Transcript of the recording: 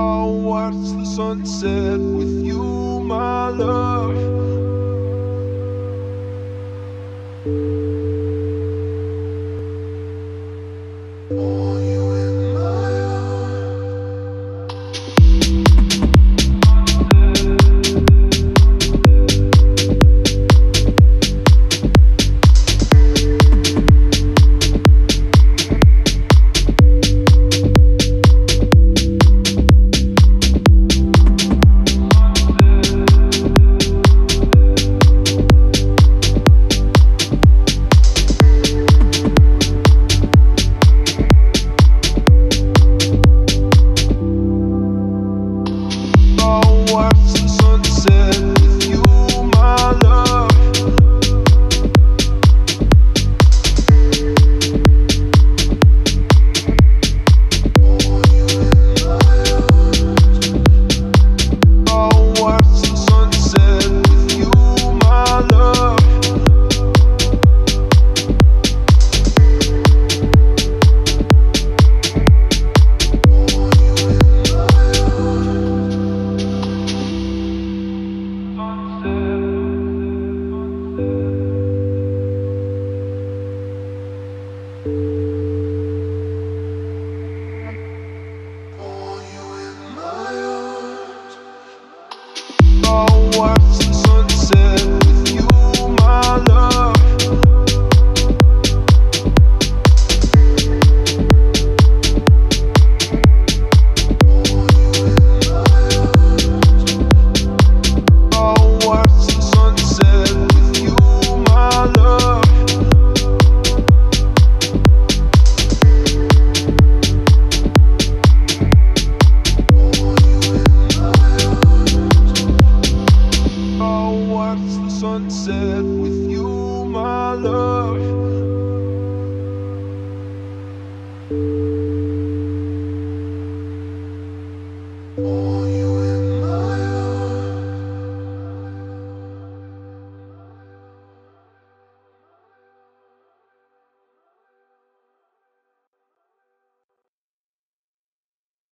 I'll watch the sunset with you, my love. Sunset with you, my love.